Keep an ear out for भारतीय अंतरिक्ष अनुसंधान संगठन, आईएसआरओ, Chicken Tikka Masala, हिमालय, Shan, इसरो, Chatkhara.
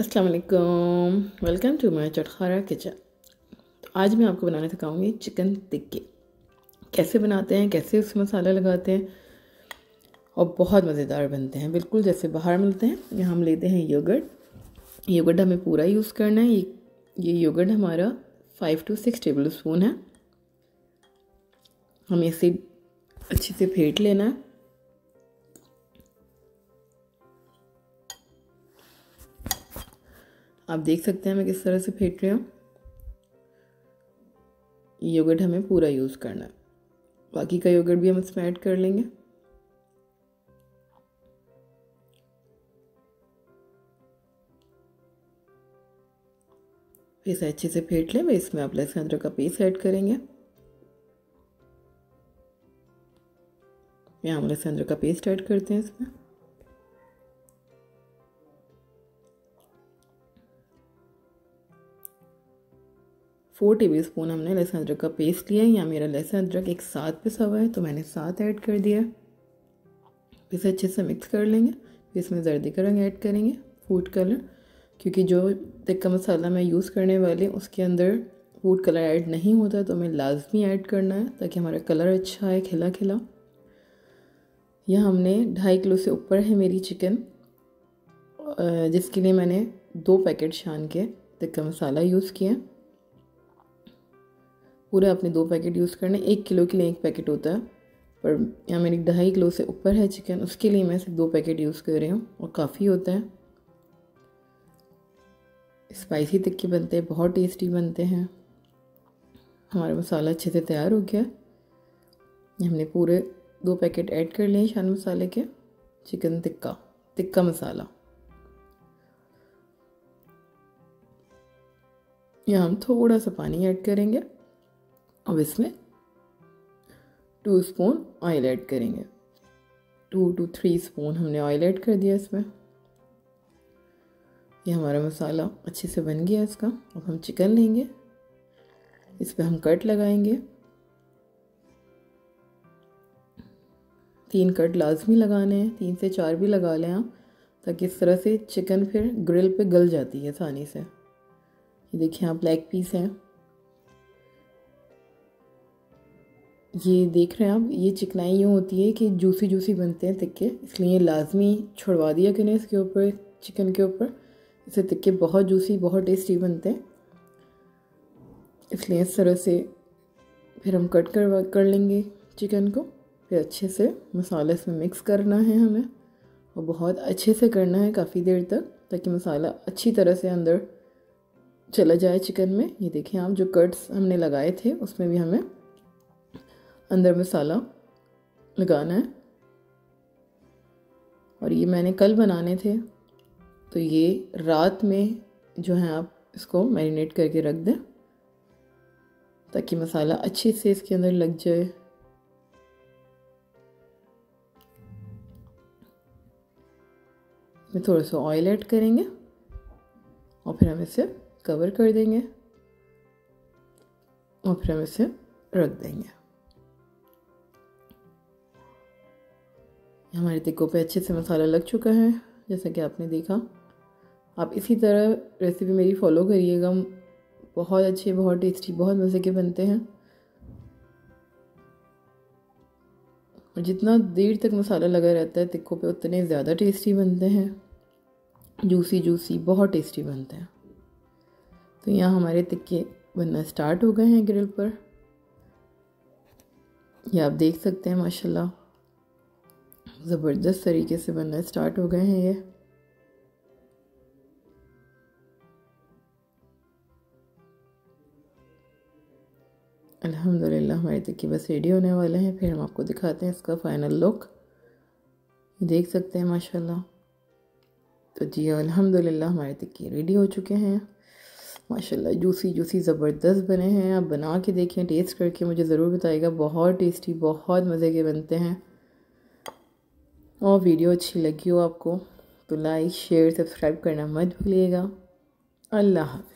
अस्सलाम वालेकुम, welcome to my Chatkhara kitchen. तो आज मैं आपको बनाना सिखाऊंगी चिकन टिक्के, कैसे बनाते हैं, कैसे उसमें मसाला लगाते हैं और बहुत मज़ेदार बनते हैं, बिल्कुल जैसे बाहर मिलते हैं। यहाँ हम लेते हैं योगर्ट। योगर्ट हमें पूरा यूज़ करना है। ये योगर्ट हमारा 5 से 6 टेबल स्पून है। हमें इसे अच्छे से फेंट लेना है। आप देख सकते हैं मैं किस तरह से फेंट रही हूँ। योगर्ट हमें पूरा यूज़ करना है, बाकी का योगर्ट भी हम इसमें ऐड कर लेंगे। फिर इसे अच्छे से फेंट लें। इसमें आप लहसुन अदरक का पेस्ट ऐड करेंगे। यहाँ हम लहसुन अदरक का पेस्ट ऐड करते हैं इसमें। फोर टेबलस्पून हमने लहसुन अदरक का पेस्ट लिया है। यहाँ मेरा लहसुन अदरक एक साथ पिसा हुआ है तो मैंने साथ ऐड कर दिया। इसे अच्छे से मिक्स कर लेंगे। फिर इसमें जर्दी का रंग ऐड करेंगे, फूड कलर, क्योंकि जो टिक्का मसाला मैं यूज़ करने वाली हूँ उसके अंदर फूड कलर ऐड नहीं होता, तो हमें लाजमी ऐड करना है ताकि हमारा कलर अच्छा आए, खिला खिला। यह हमने 2.5 किलो से ऊपर है मेरी चिकन, जिसके लिए मैंने 2 पैकेट शान के टिक्का मसाला यूज़ किया। पूरे आपने 2 पैकेट यूज़ करना है। 1 किलो के लिए 1 पैकेट होता है, पर यहाँ मेरी 2.5 किलो से ऊपर है चिकन, उसके लिए मैं सिर्फ 2 पैकेट यूज़ कर रही हूँ और काफ़ी होता है। स्पाइसी टिक्के बनते हैं, बहुत टेस्टी बनते हैं। हमारा मसाला अच्छे से तैयार हो गया। हमने पूरे 2 पैकेट ऐड कर लिए शान मसाले के, चिकन टिक्का मसाला। यहाँ हम थोड़ा सा पानी ऐड करेंगे। अब इसमें 2 स्पून ऑयल ऐड करेंगे। 2 से 3 स्पून हमने ऑयल ऐड कर दिया इसमें। ये हमारा मसाला अच्छे से बन गया इसका। अब हम चिकन लेंगे, इस पर हम कट लगाएंगे। 3 कट लाजमी लगाने हैं, 3 से 4 भी लगा लें आप, ताकि इस तरह से चिकन फिर ग्रिल पे गल जाती है आसानी से। ये देखिए आप लेग पीस हैं, ये देख रहे हैं आप। ये चिकनाई यूँ होती है कि जूसी जूसी बनते हैं टिक्के, इसलिए लाजमी छुड़वा दिया करें इसके ऊपर, चिकन के ऊपर। इससे टिक्के बहुत जूसी, बहुत टेस्टी बनते हैं। इसलिए इस तरह से फिर हम कट कर लेंगे चिकन को। फिर अच्छे से मसाला इसमें मिक्स करना है हमें, और बहुत अच्छे से करना है काफ़ी देर तक, ताकि मसाला अच्छी तरह से अंदर चला जाए चिकन में। ये देखिए आप, जो कट्स हमने लगाए थे उसमें भी हमें अंदर मसाला लगाना है। और ये मैंने कल बनाने थे, तो ये रात में जो है आप इसको मैरिनेट करके रख दें ताकि मसाला अच्छे से इसके अंदर लग जाए। इसमें थोड़ा सा ऑयल ऐड करेंगे और फिर हम इसे कवर कर देंगे और फिर हम इसे रख देंगे। हमारे टिक्कों पे अच्छे से मसाला लग चुका है, जैसा कि आपने देखा। आप इसी तरह रेसिपी मेरी फॉलो करिएगा, बहुत अच्छे, बहुत टेस्टी, बहुत मज़े के बनते हैं। और जितना देर तक मसाला लगा रहता है टिक्कों पे, उतने ज़्यादा टेस्टी बनते हैं, जूसी जूसी, बहुत टेस्टी बनते हैं। तो यहाँ हमारे टिक्के बनना स्टार्ट हो गए हैं ग्रिल पर। ये आप देख सकते हैं, माशाल्लाह ज़बरदस्त तरीके से बनना स्टार्ट हो गए हैं ये। अल्हम्दुलिल्लाह हमारे टिक्के बस रेडी होने वाले हैं। फिर हम आपको दिखाते हैं इसका फाइनल लुक। देख सकते हैं माशाल्लाह। तो जी अल्हम्दुलिल्लाह हमारे टिक्के रेडी हो चुके हैं। माशाल्लाह जूसी जूसी ज़बरदस्त बने हैं। आप बना के देखें, टेस्ट करके मुझे ज़रूर बताइएगा। बहुत टेस्टी, बहुत मज़े के बनते हैं। और वीडियो अच्छी लगी हो आपको तो लाइक, शेयर, सब्सक्राइब करना मत भूलिएगा। अल्लाह हाफ़िज़।